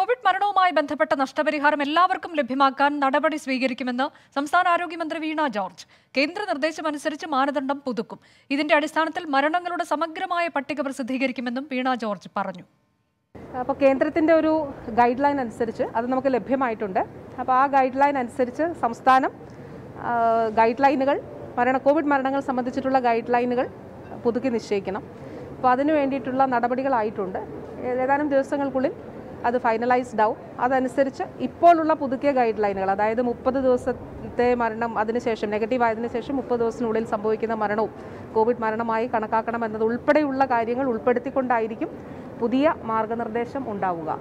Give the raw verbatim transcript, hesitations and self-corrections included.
Covid മരണവുമായി ബന്ധപ്പെട്ട നഷ്ടപരിഹാരം എല്ലാവർക്കും ലഭ്യമാക്കാൻ നടപടി സ്വീകരിക്കുമെന്ന് സംസ്ഥാന ആരോഗ്യമന്ത്രി വീണ ജോർജ്. കേന്ദ്ര നിർദ്ദേശമനുസരിച്ച് മാനദണ്ഡം പുതുക്കും. ഇതിന്റെ അടിസ്ഥാനത്തിൽ മരണങ്ങളുടെ സമഗ്രമായ പട്ടിക പ്രസിദ്ധീകരിക്കുമെന്നും വീണ ജോർജ് പറഞ്ഞു. അപ്പോൾ കേന്ദ്രത്തിൻ്റെ ഒരു ഗൈഡ് ലൈൻ അനുസരിച്ച് അത് നമുക്ക് ലഭ്യമായിട്ടുണ്ട്. അപ്പോൾ ആ ഗൈഡ് ലൈൻ അനുസരിച്ച് സംസ്ഥാനം ഗൈഡ് ലൈനുകൾ മരണ കോവിഡ് മരണങ്ങൾ സംബന്ധിച്ചിട്ടുള്ള ഗൈഡ് ലൈനുകൾ പുതുക്കി നിശ്ചയിക്കണം. അപ്പോൾ അതിനു വേണ്ടിയിട്ടുള്ള നടപടികളായിട്ടുണ്ട്. ഏതാനും ദിവസങ്ങൾക്കുള്ളിൽ അത് ഫൈനലൈസ്ഡ് ആവും. അതനുസരിച്ച് ഇപ്പോഴുള്ള പുതുക്കിയ ഗൈഡ് ലൈനുകൾ, അതായത് മുപ്പത് ദിവസത്തെ മരണം, അതിനുശേഷം നെഗറ്റീവ് ആയതിനു ശേഷം മുപ്പത് ദിവസത്തിനുള്ളിൽ സംഭവിക്കുന്ന മരണവും കോവിഡ് മരണമായി കണക്കാക്കണം എന്നത് ഉൾപ്പെടെയുള്ള കാര്യങ്ങൾ ഉൾപ്പെടുത്തിക്കൊണ്ടായിരിക്കും പുതിയ മാർഗനിർദ്ദേശം ഉണ്ടാവുക.